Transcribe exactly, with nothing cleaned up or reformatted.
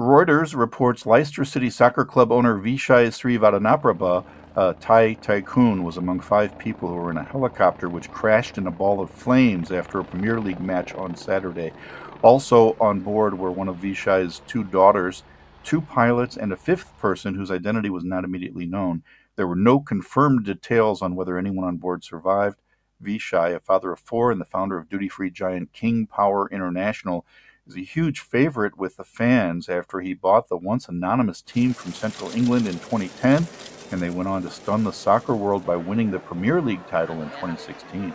Reuters reports Leicester City Soccer Club owner Vichai Srivaddhanaprabha, a Thai tycoon, was among five people who were in a helicopter which crashed in a ball of flames after a Premier League match on Saturday. Also on board were one of Vichai's two daughters, two pilots, and a fifth person whose identity was not immediately known. There were no confirmed details on whether anyone on board survived. Vichai, a father of four and the founder of duty-free giant King Power International, is a huge favorite with the fans after he bought the once anonymous team from Central England in twenty ten, and they went on to stun the soccer world by winning the Premier League title in twenty sixteen.